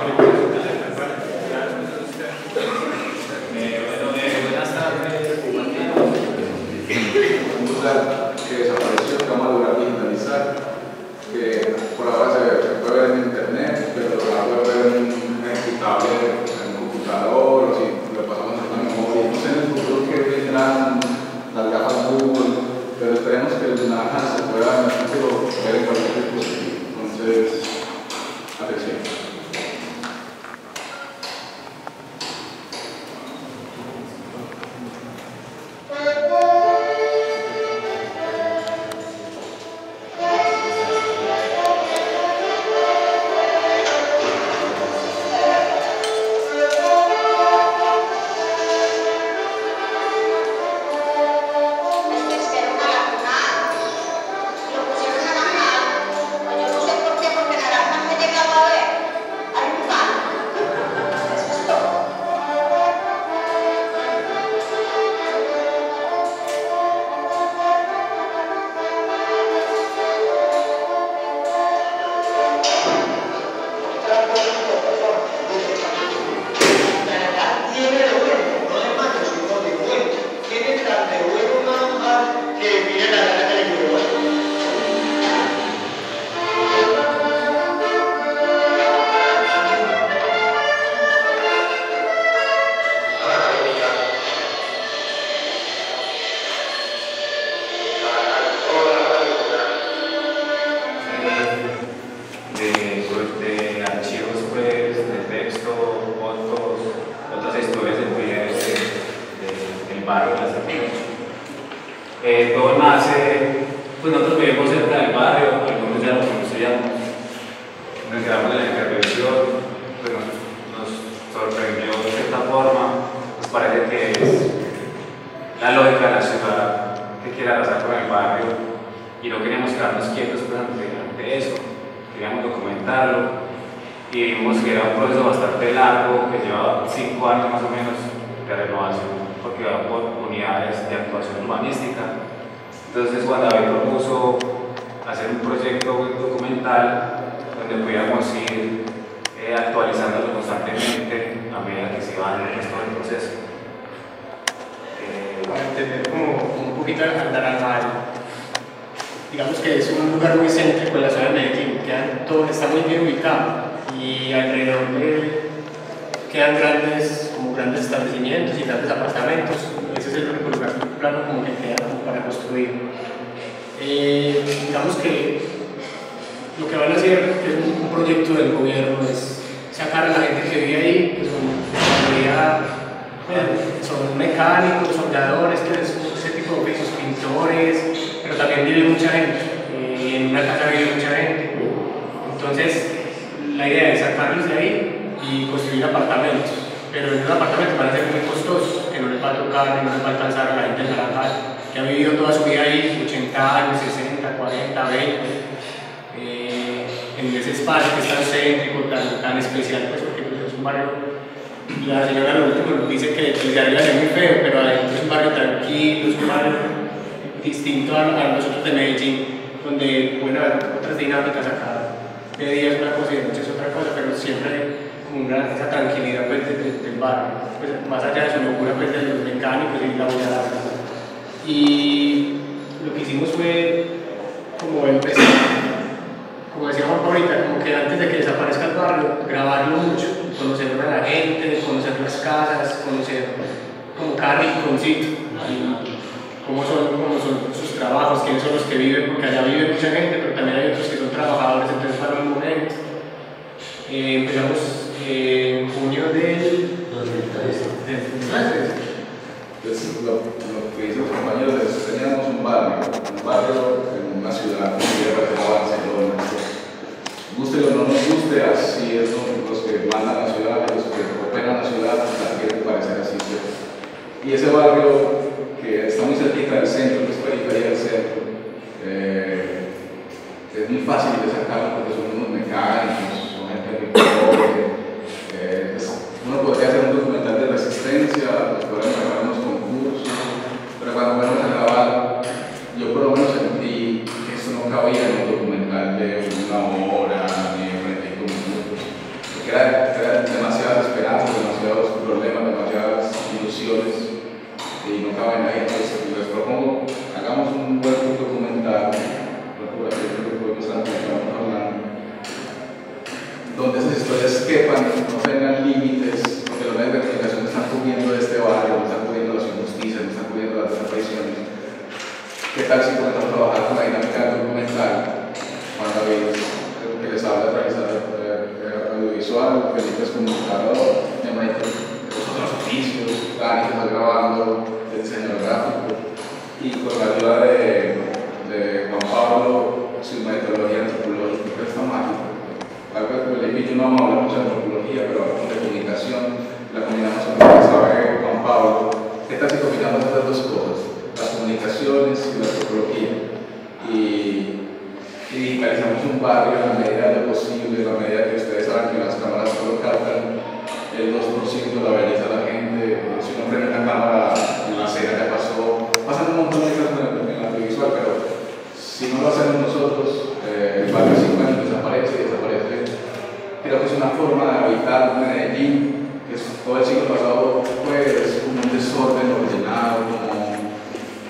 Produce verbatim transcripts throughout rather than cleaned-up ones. Gracias. donde esas historias quepan, no tengan límites, porque los medios de comunicación están cubriendo este barrio, están cubriendo las injusticias, están cubriendo las traiciones. ¿Qué tal si podemos trabajar con la dinámica documental? Juan David, que les habla a través de audiovisual, películas como un narrador, los otros oficios, Dani que está grabando, el diseño gráfico, y con la ayuda de, de Juan Pablo, su metodología antropológica está mágica. Algo que le invito, no vamos a hablar mucho de antropología, pero hablamos de comunicación, la combinamos con lo que sabe Juan Pablo. ¿Qué tal si combinamos estas dos cosas? Las comunicaciones y la antropología. Y, y digitalizamos un barrio en la medida de lo posible, en la medida que ustedes saben que las cámaras solo captan el dos por ciento de la belleza de la gente. Si uno prende una cámara, una cena ya pasó, pasan un montón de cosas en el audiovisual, pero si no lo hacemos nosotros, eh, el barrio cinco años desaparece y desaparece. Creo que es una forma de habitar Medellín, que es, todo el siglo pasado fue pues, como un desorden ordenado, como,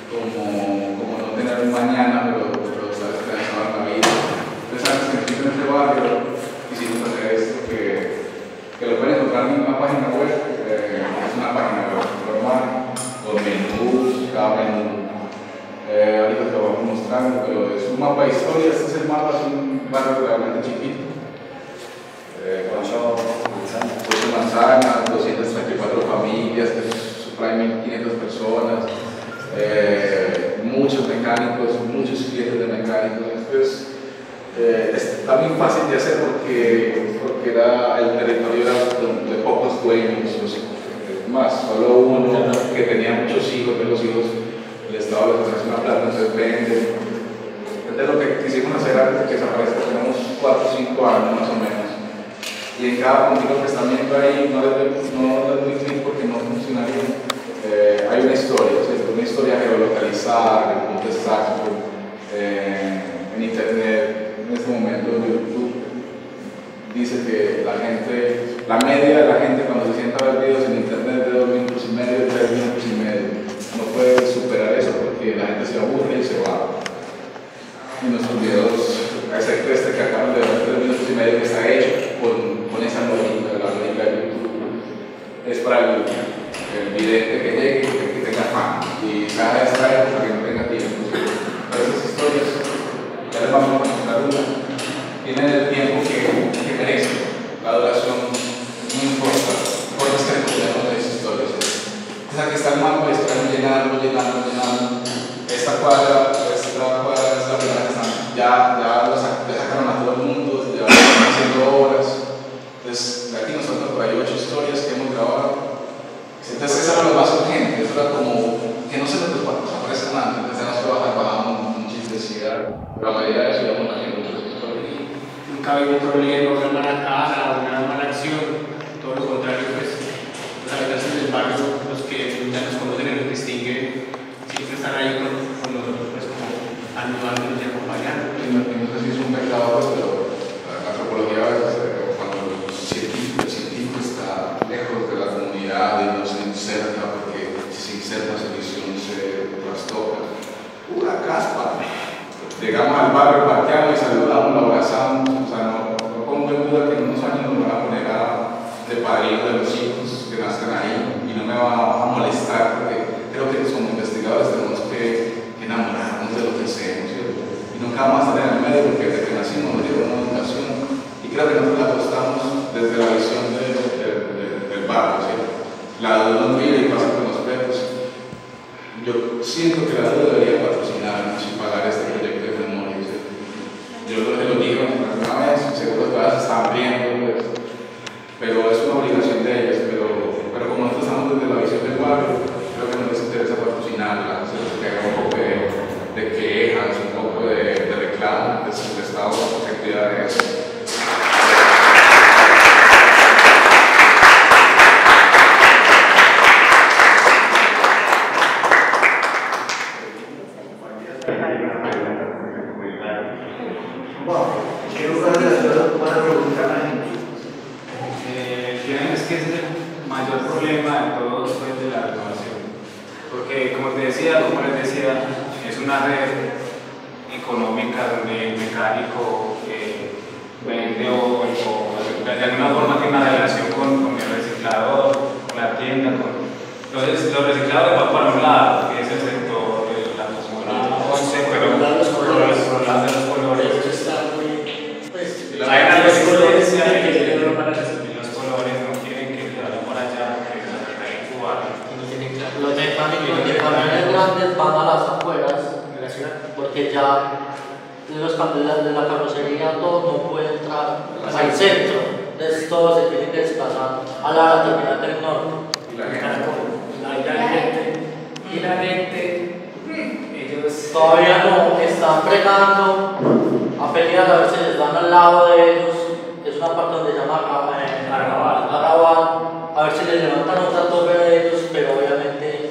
como, como no tener un mañana, pero los sabes que la vida. Entonces, antes que en este barrio, y si no crees que, que lo pueden encontrar en una página web, eh, es una página web normal, con menús, cada menú. Eh, ahorita te lo voy a mostrar, pero es un mapa de historia. Este es el mapa, es un barrio realmente chiquito, eh, con ocho manzanas, doscientas treinta y cuatro familias, mil quinientas personas, eh, muchos mecánicos, muchos clientes de mecánicos. Entonces, eh, está muy fácil de hacer porque, porque era, el territorio era de, de pocos dueños, o sea, más, solo uno que tenía muchos hijos, de los hijos el Estado les hace una plata, entonces vende. Entonces lo que quisimos hacer antes de que desaparezca, tenemos cuatro o cinco años más o menos. Y en cada punto que están viendo ahí, no les doy clic porque no funcionaría. Eh, hay una historia, ¿sí? Una historia geolocalizada, el punto exacto, eh, en internet, en este momento en YouTube, dice que la gente, la media de la gente cuando se sienta a ver videos en internet de dos minutos y medio, tres minutos y medio. No puede superar eso porque la gente se aburre y se va. Y nuestros videos, excepto este que acabamos de ver, tres minutos y medio, que está hecho con, con esa lógica, la lógica de YouTube, es para el, el vidente que llegue y que tenga fama. Y cada vez trae hasta que no tenga tiempo. Pero esas historias, ya les vamos a contar una, tienen el tiempo que, que merecen. La duración no importa, porque es que recogemos de esas historias. Esa que está el mapa, están llenando, llenando, llenando. Esta cuadra, esta cuadra es la primera que están. Ya, ya, ya sacaron a todo el mundo, ya están haciendo obras. Entonces, aquí nosotros hay ocho historias que hemos grabado. Entonces, eso era lo más urgente, eso era como que no se nos desaparezcan antes. Entonces, nosotros trabajamos un chiste de cigarro, pero la mayoría de eso íbamos haciendo muchas historias. Nunca había un problema, una mala cara, una mala acción, todo lo contrario, pues, la verdad es que el barrio. Que ya nos conocen y nos distinguen, siempre están ahí con nosotros, pues como ayudándonos y acompañándonos. No sé si es un pecado, pero la antropología a veces, cuando el científico, el científico está lejos de la comunidad y no se inserta, porque si se inserta su visión se trastoca. Una caspa. Llegamos al barrio, parqueamos y saludamos, lo abrazamos. O sea, no, no pongo en duda que en unos años nos van a poner a, de padrino de los hijos que nacen ahí. Y no me va a molestar porque creo que como investigadores tenemos que enamorarnos de lo que hacemos, ¿cierto? Y nunca vamos a tener en medio porque desde que nacimos nos lleva una educación y creo que nosotros la apostamos desde la visión de, de, de, del barrio, ¿cierto? La duda nos mira y pasa con los perros. Yo siento que la duda debería patrocinarnos y pagar este proyecto de memoria, ¿cierto? Yo creo que lo digo una vez, seguro que las están viendo, ¿cierto? Pero es una obligación de ellos, pero pero como nosotros estamos desde la visión del barrio, creo que no les interesa patrocinarla, se les queda un poco de, de quejas, un poco de, de reclamo, de su estado, de actividades. Económica donde el mecánico eh, vende o, o, o de alguna forma tiene una relación con, con el reciclador, con la tienda. Con... Entonces, los recicladores van para un lado, que es el sector de la zona once, pero por los colores. Hay una resistencia que quieren no para los colores, no quieren que se vayan para allá, que se vayan a Cuba. Los de Familia Hernández van a las afueras de la ciudad, porque ya los cambios de la carrocería, todo no puede entrar al centro. Entonces, todo se tiene que desplazar a la terminal del norte. La gente, y la gente, ellos todavía no están frenando a pelear, a ver si les dan al lado de ellos, es una parte donde se llama Arrabal, a ver si les levantan otra torre de ellos, pero obviamente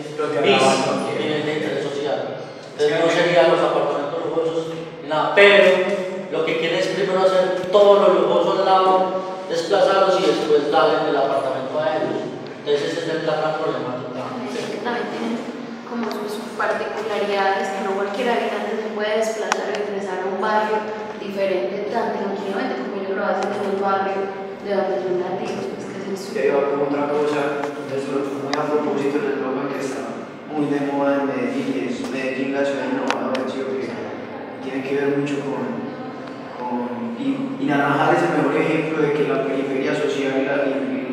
vienen de interés social, entonces no serían los apartamentos lujosos, nada, pero lo que quieren es primero hacer todos los lujosos al lado, desplazarlos y después darles el apartamento a ellos. Ese es el gran problema. Sí, también tienen como sus particularidades, que no cualquier habitante se puede desplazar o ingresar a un barrio diferente tan tranquilamente, como ellos lo hacen en un barrio de donde son nativos. Pues que es el sur. Yo hago otra cosa, muy a propósito de la ropa que está muy de moda en Medellín, que es Medellín la ciudad innovadora, que tiene que ver mucho con... con y, y Naranjal es el mejor ejemplo de que la periferia social y la... Y,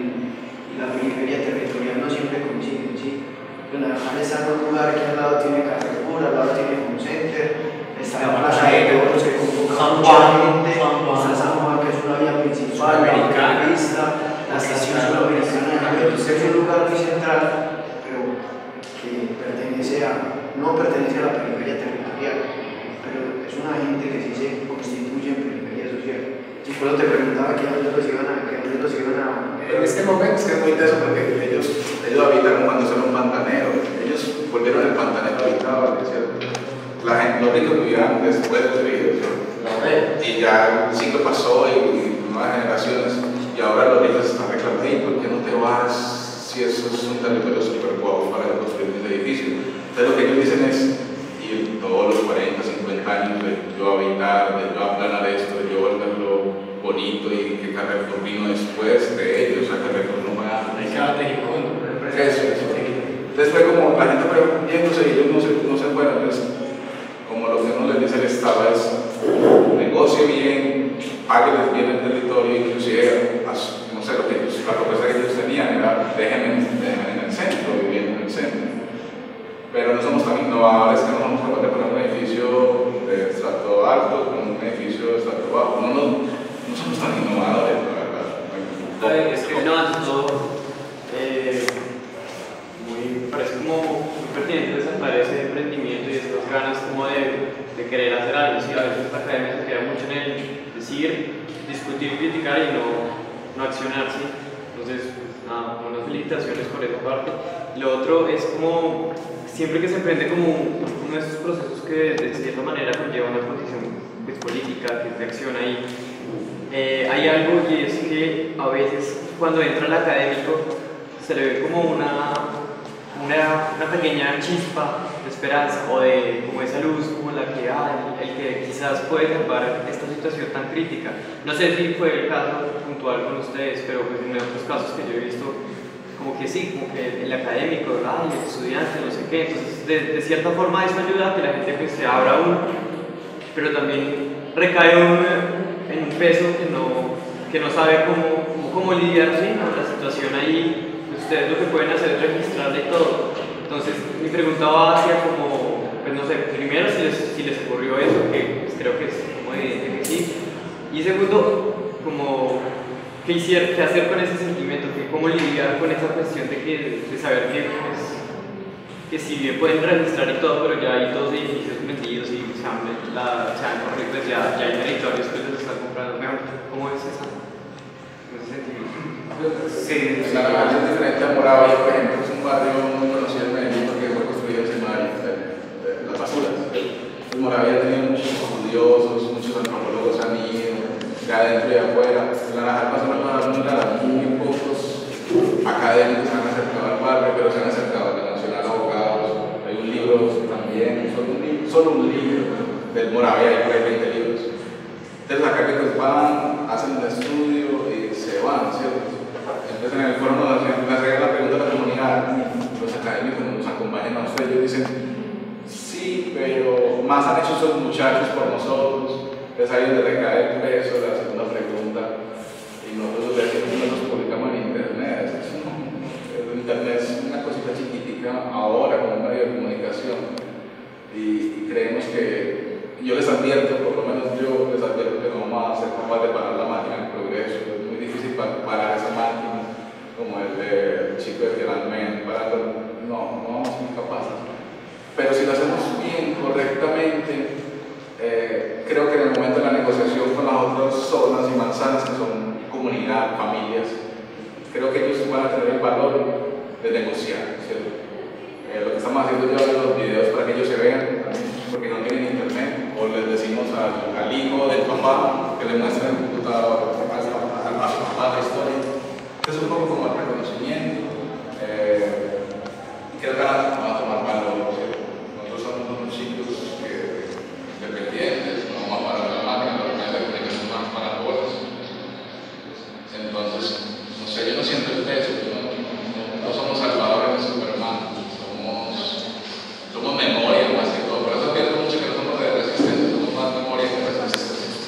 la periferia territorial no siempre coinciden, ¿sí? El Naranjal está en un lugar que al lado tiene Carrefour, al lado tiene un center, está la plaza de toros que convoca mucha gente, está San Juan, que es una vía principal, la autopista, la estación sudamericana, entonces es un lugar muy central, pero que pertenece a, no pertenece a la periferia territorial, pero es una gente que sí se constituye en periferia social. Y por eso te preguntaba que ellos los iban a, que ellos los iban a... En este momento es que es muy teso porque ellos, ellos habitaron cuando eran un pantanero, ellos volvieron el pantanero habitado, ¿cierto? La gente, los ricos vivían después de los ricos, y ya el siglo pasó y nuevas generaciones, y ahora los ricos están reclamando, ¿y por qué no te vas si eso es un territorio súper guapo para construir un edificio? Entonces lo que ellos dicen es, y todos los cuarenta, cincuenta años de yo habitar, de yo aplanar esto, de yo volverlo bonito y que Carrefour vino después de ellos, o sea, Carrefour no va a... Eso, eso. Entonces fue como la gente preguntándose y ellos no se, no se fueron, pues, como lo que no les dice el Estado es negocie bien, páguenles bien el territorio, inclusive, no sé, lo que ellos, la propuesta que ellos tenían era déjenme, déjenme en el centro, viviendo en el centro. Pero no somos tan innovadores que no vamos a poder poner un edificio de estrato alto con un edificio de estrato bajo. No, no, no somos tan innovadores, la verdad. A ver, es que no, no, eh, muy, parece como muy pertinente resaltar ese emprendimiento y estas ganas como de, de querer hacer algo. Sí, a veces la academia se queda mucho en el decir, discutir, criticar y no, no accionar, ¿sí? Entonces, pues, nada, unas felicitaciones por esa parte. Lo otro es como, siempre que se emprende como uno de esos procesos que de cierta manera conlleva una condición pues, política, que es de acción ahí, Eh, hay algo y es que a veces cuando entra el académico se le ve como una, una, una pequeña chispa de esperanza o de como esa luz como la que ah, el, el que quizás puede salvar esta situación tan crítica. No sé si fue el caso puntual con ustedes, pero pues en otros casos que yo he visto como que sí, como que el académico, ¿verdad? El estudiante, no sé qué, entonces de, de cierta forma eso ayuda a que la gente pues, se abra uno, pero también recae uno en un peso que no, que no sabe cómo, cómo, cómo lidiar con ¿sí? la situación ahí. Ustedes lo que pueden hacer es registrarle todo. Entonces mi pregunta va hacia como, pues no sé, primero si les, si les ocurrió eso, que pues, creo que es como evidente que sí. Y segundo, como ¿qué, hicier, qué hacer con ese sentimiento, que cómo lidiar con esa cuestión de, que, de saber que, pues, que si bien pueden registrar y todo, pero ya hay dos edificios metidos y se han, la, se han corrido, ya, ya hay territorios que los están comprando mejor. ¿Cómo es esa? ¿Cómo es ese sentimiento? Sí, la relación es diferente a Moravia, por ejemplo, es un barrio muy conocido en Medellín porque fue construido encima de, de, de las basuras. Moravia ha tenido muchos estudiosos, muchos antropólogos han ido, de adentro y de afuera. En Naranjal más o menos muy pocos académicos han acercado al barrio, pero se han acercado a la Nacional Abogados. Hay un libro también, solo un libro, solo un libro. Del Moravia hay por ahí veinte libros. Entonces los académicos van, hacen un estudio y se van. dicen, sí, pero más han hecho esos muchachos por nosotros. Entonces ahí donde recae preso la segunda pregunta, y nosotros los publicamos en internet. Es un, el internet es una cosita chiquitica ahora como un medio de comunicación, y, y creemos que, yo les advierto, por lo menos yo les advierto que no vamos a ser capaces de parar la máquina en progreso. Es muy difícil pa parar esa máquina, como el de el Chico Fernández, no, no vamos a ser capaces. Pero si lo hacemos bien, correctamente, eh, creo que en el momento de la negociación con las otras zonas y manzanas, que son comunidad, familias, creo que ellos van a tener el valor de negociar, ¿cierto? Eh, lo que estamos haciendo yo en los videos para que ellos se vean, porque no tienen internet. O les decimos al, al hijo del papá que le muestren el computador, a su papá la historia. Es un poco como el reconocimiento. Eh, creo que ahora va a tomar valor. Nosotros somos unos chicos que, dependientes, no vamos a parar la máquina, la máquina de comunicación más para todos. Entonces, no sé, yo no siento el peso, no, no, no somos salvadores de Superman, somos, somos memoria más que todo. Por eso pienso mucho que no somos de resistencia, somos más memoria que resistencia.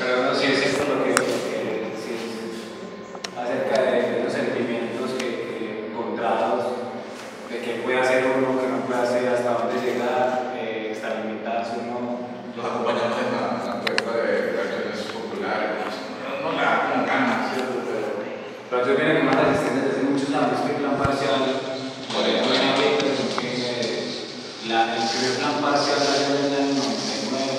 Pero no, sí, sí, esto es lo que eh, sí, sí, acerca de los sentimientos que, eh, encontrados, de qué puede hacer uno, qué no puede hacer, hasta dónde llega, eh, está limitado uno. Los acompañamos en la puerta de reuniones populares, no la ganas, ¿cierto? Pero yo mira que más resistencia desde muchos años que el plan parcial. La, el primer plan parcial salió en el noventa y nueve,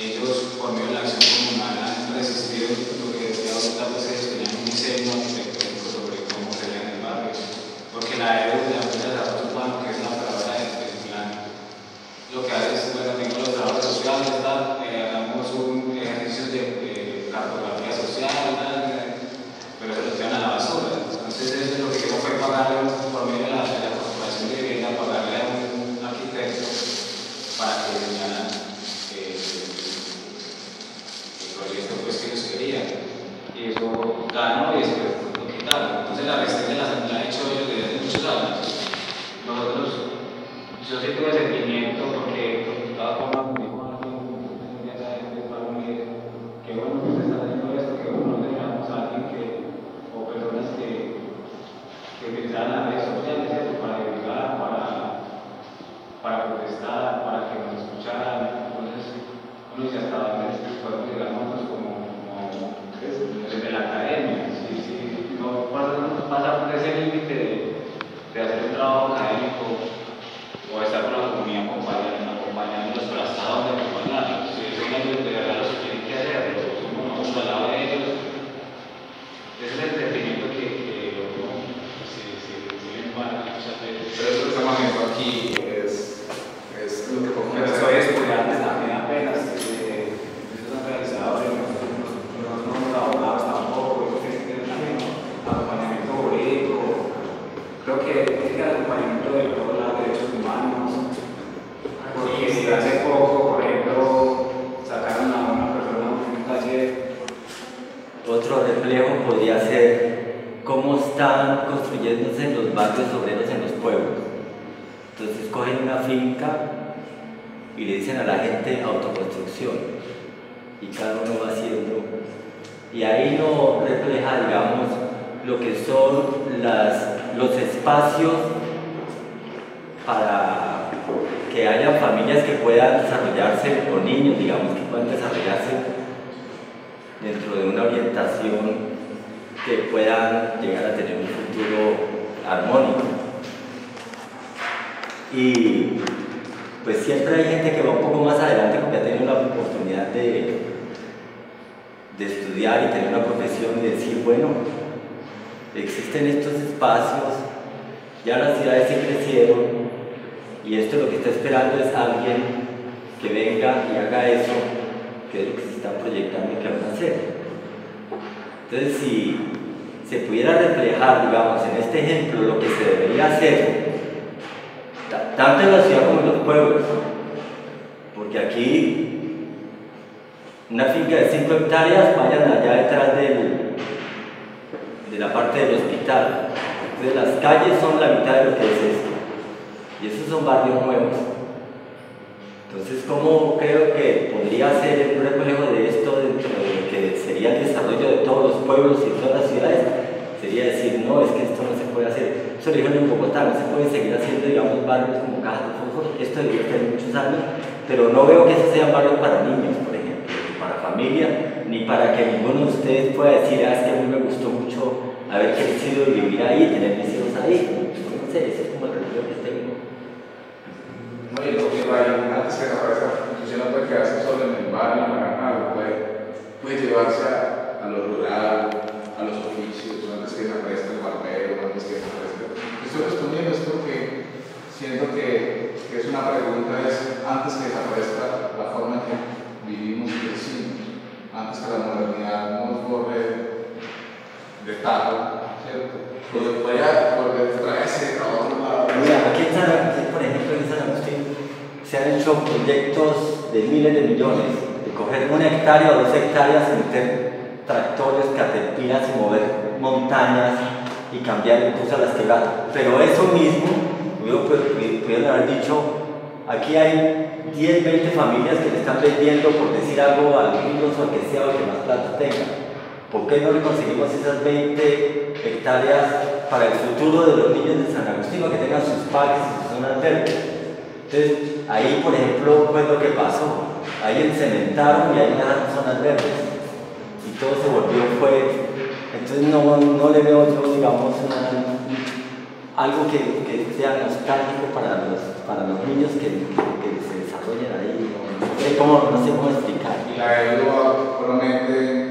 ellos por medio de la acción comunal han resistido lo que decía ahorita, pues ellos tenían un diseño arquitectónico sobre cómo se veía en el barrio, porque la E U de la de desarrollo urbano, que es la palabra del plan, lo que hace es, bueno, tengo los trabajos sociales, eh, hagamos un ejercicio de, de cartografía social, ¿verdad? Pero se los llevan a la basura, entonces eso es lo que yo fue pagar por medio de la, de la corporación de vivienda, pagarle a un para que diseñaran eh, el proyecto pues, que ellos querían. Y eso ganó y después lo quitaron. Entonces la resistencia la, la han hecho ellos desde muchos años. Nosotros, yo sí tuve sentimiento porque de cada forma me dijo que bueno que se está haciendo esto, que bueno no teníamos a alguien que, o personas que, que utilizaran las redes sociales para divulgar, para para protestar, para que nos escucharan. Entonces, uno ya estaba en este podemos llegar nosotros como, como desde la academia. Sí, sí, no pasamos de ese límite de, de hacer un trabajo académico o estar con la comunidad acompañándolos, pero hasta donde acompañarlos. Si es que ellos de verdad los tienen que hacer, los somos nosotros al lado de ellos. Ese es el sentimiento que, que uno se sí, sí, sí, embarca muchas veces. Pero eso que estamos haciendo aquí. Pero soy estudiante también apenas, eh, esos realizadores, no somos abogados tampoco, creo que es el acompañamiento jurídico, creo que es el acompañamiento de todos los derechos humanos, porque si hace poco, por ejemplo, sacaron a una persona en un taller. Otro reflejo podría ser cómo están construyéndose los barrios obreros en los pueblos. Entonces cogen una finca y le dicen a la gente autoconstrucción y cada uno va haciendo, y ahí no refleja, digamos, lo que son las, los espacios para que haya familias que puedan desarrollarse, o niños, digamos, que puedan desarrollarse dentro de una orientación que puedan llegar a tener un futuro armónico. Y pues siempre hay gente que va un poco más adelante porque ha tenido la oportunidad de, de estudiar y tener una profesión y decir, bueno, existen estos espacios, ya las ciudades se crecieron y esto lo que está esperando es alguien que venga y haga eso, que es lo que se está proyectando y que van a hacer. Entonces, si se pudiera reflejar, digamos, en este ejemplo lo que se debería hacer, tanto en la ciudad como en los pueblos, porque aquí una finca de cinco hectáreas, vayan allá detrás del, de la parte del hospital. Entonces las calles son la mitad de lo que es esto. y estos son barrios nuevos. Entonces, ¿cómo creo que podría ser un reflejo de esto dentro de lo que sería el desarrollo de todos los pueblos y todas las ciudades? Sería decir, no, es que esto no se puede hacer. Eso lo dijeron en Bogotá, no se pueden seguir haciendo, digamos, barrios como cajas de fútbol. Esto debería tener muchos años, pero no veo que eso sea un barrio para niños, por ejemplo, ni para familia, ni para que ninguno de ustedes pueda decir, ah, es que a mí me gustó mucho haber crecido y vivir ahí, tener mis hijos ahí. No sé, eso es como el reflejo que tengo. No, yo creo que antes que aparezca la construcción no puede quedarse solo en el barrio, en la granja, puede, puede llevarse a, a lo rural, a los oficios, antes que desaparezca el barbero, antes que desaparezca. Estoy respondiendo esto que siento que, que es una pregunta, es antes que desaparezca la forma en que vivimos y crecimos, antes que la modernidad nos borre de tajo, ¿cierto? Porque vaya, porque traerse a otro lado. Mira, aquí en San Agustín, por ejemplo, en San Agustín se han hecho proyectos de miles de millones, de coger una hectárea o dos hectáreas y meter tractores, caterpillas y mover montañas y cambiar incluso las quebradas. Pero eso mismo, yo pudieron haber dicho, aquí hay diez, veinte familias que le están vendiendo, por decir algo, a algunos o al que sea o al que más plata tenga. ¿Por qué no le conseguimos esas veinte hectáreas para el futuro de los niños de San Agustín, que tengan sus parques y sus zonas verdes? Entonces, ahí, por ejemplo, fue lo que pasó. Ahí encementaron y ahí las zonas verdes. Y todo se volvió fue. Entonces no, no le veo yo, digamos, una, algo que, que sea nostálgico para los, para los niños que, que se desarrollan ahí. No sé cómo, no sé cómo explicar. La E L O promete